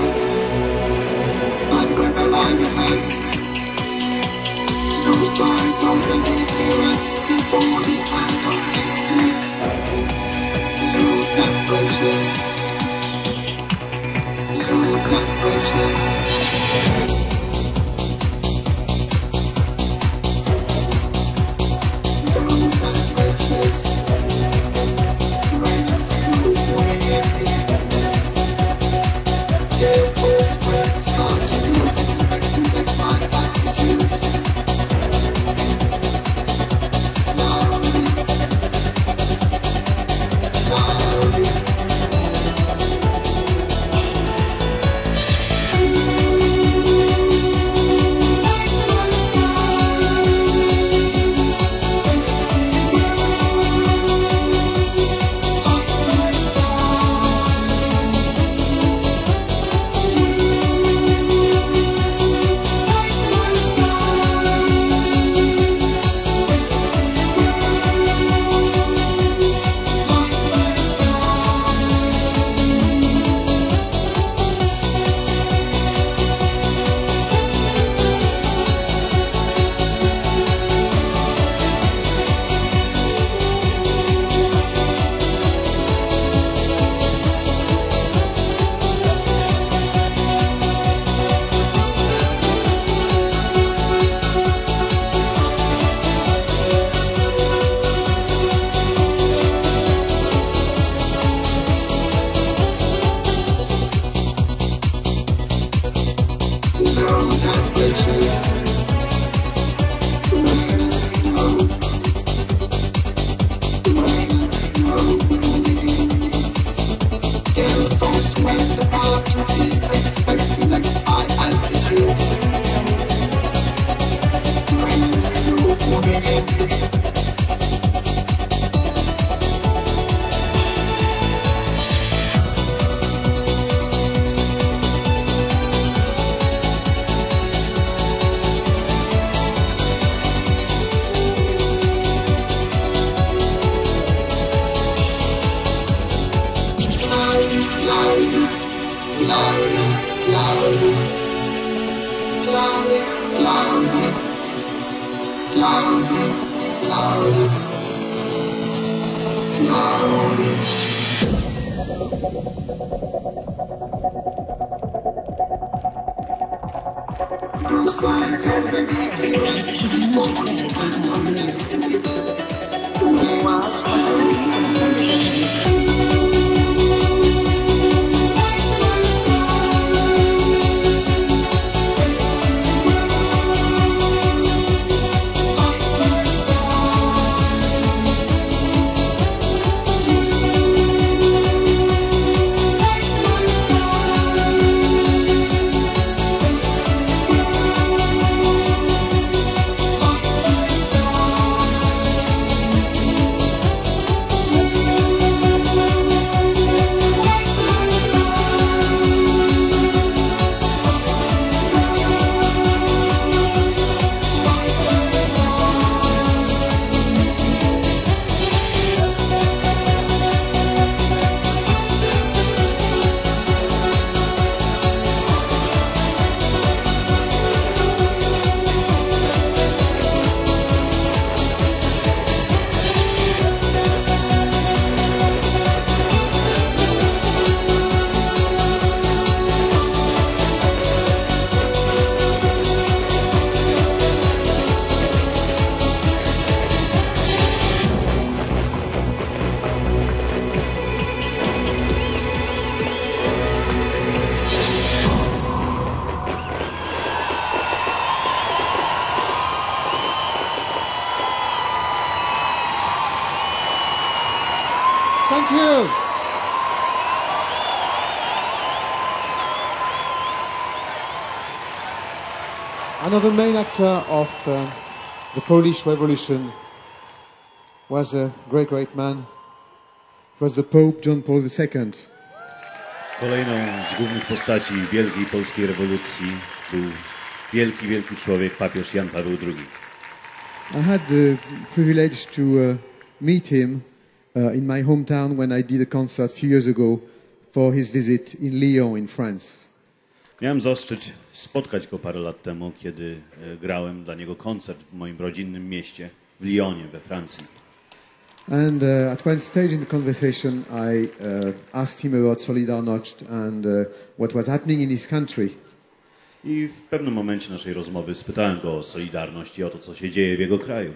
lights, and with a life ahead. No signs of a new appearance before the end of next week. Load that precious. Load that precious. No signs of an appearance before the end of next week. We must know. Thank you. Another main actor of the Polish Revolution was a great, great man. It was the Pope John Paul II. Kolejną z głównych postaci wielkiej polskiej rewolucji był wielki, wielki człowiek, papież Jan Paweł II. I had the privilege to meet him in my hometown when I did a concert a few years ago for his visit in Lyon in France. Miałem zaszczyt spotkać go parę lat temu, kiedy grałem dla niego koncert w moim rodzinnym mieście, w Lyonie, we Francji. And at one stage in the conversation I asked him about Solidarność and what was happening in his country. I w pewnym momencie naszej rozmowy spytałem go o Solidarność i o to, co się dzieje w jego kraju.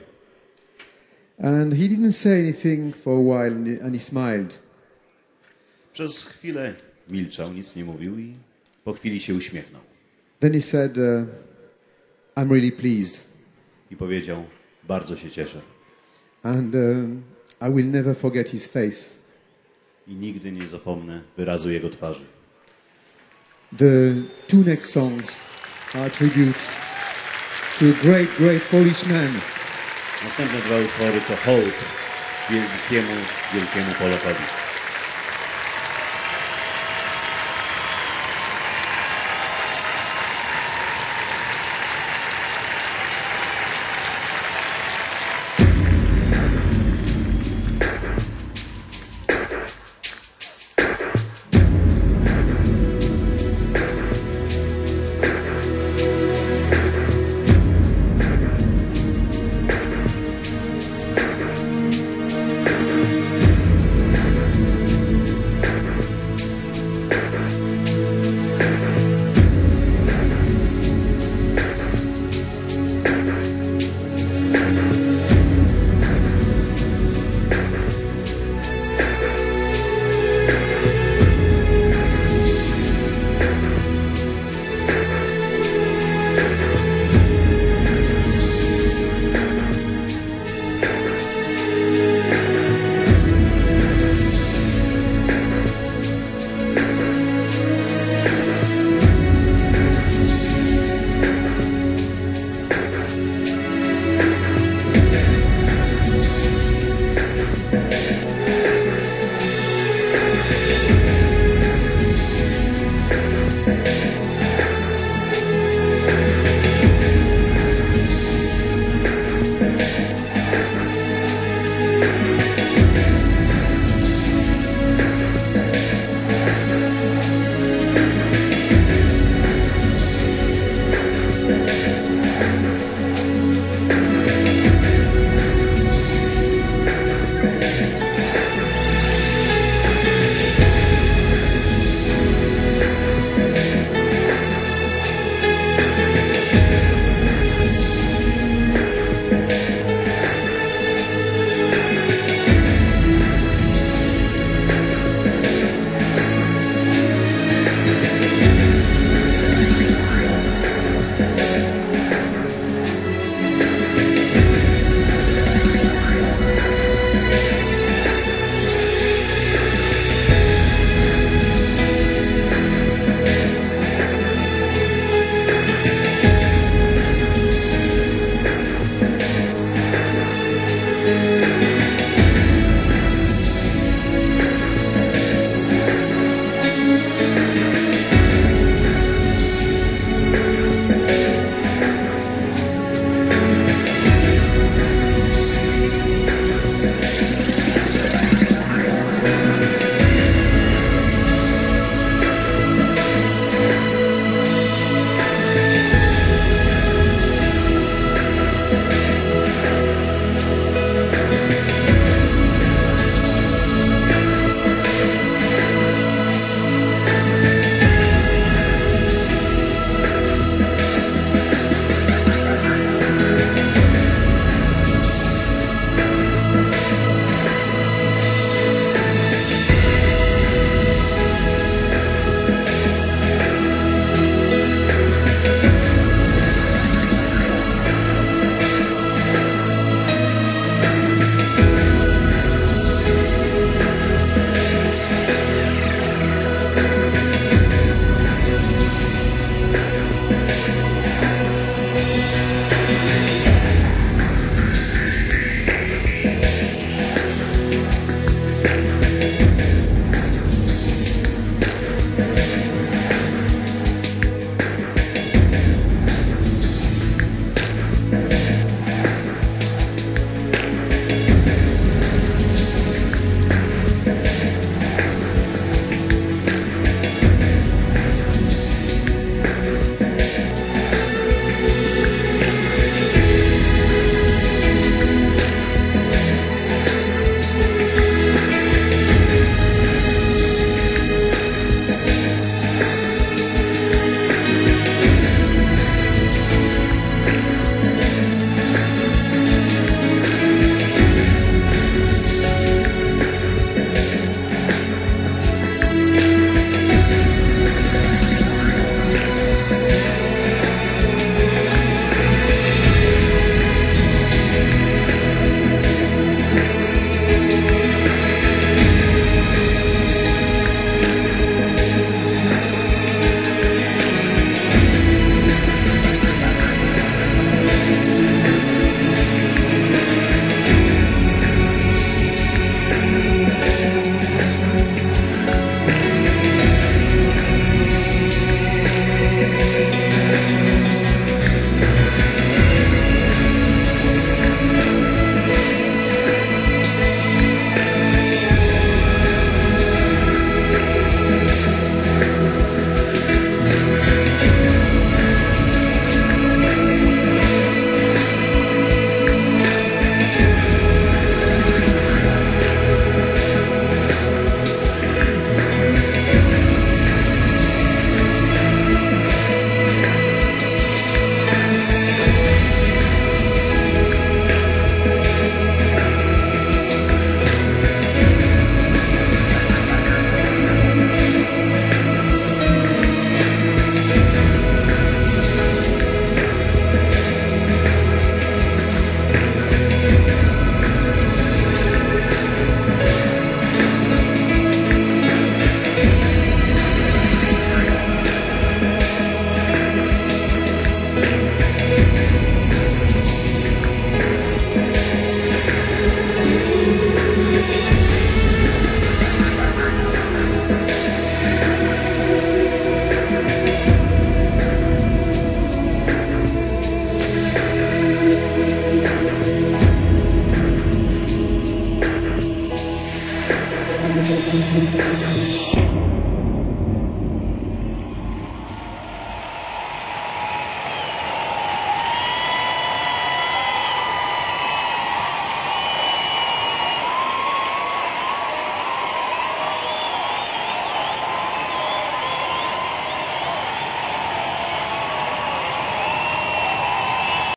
And he didn't say anything for a while and he smiled. Przez chwilę milczał, nic nie mówił i po chwili się uśmiechnął. Then he said, I'm really pleased. I powiedział, bardzo się cieszę. And I will never forget his face. I nigdy nie zapomnę wyrazu jego twarzy. The two next songs are a tribute to a great, great Polish man. Następne dwa utwory to hołd wielkiemu Polakowi.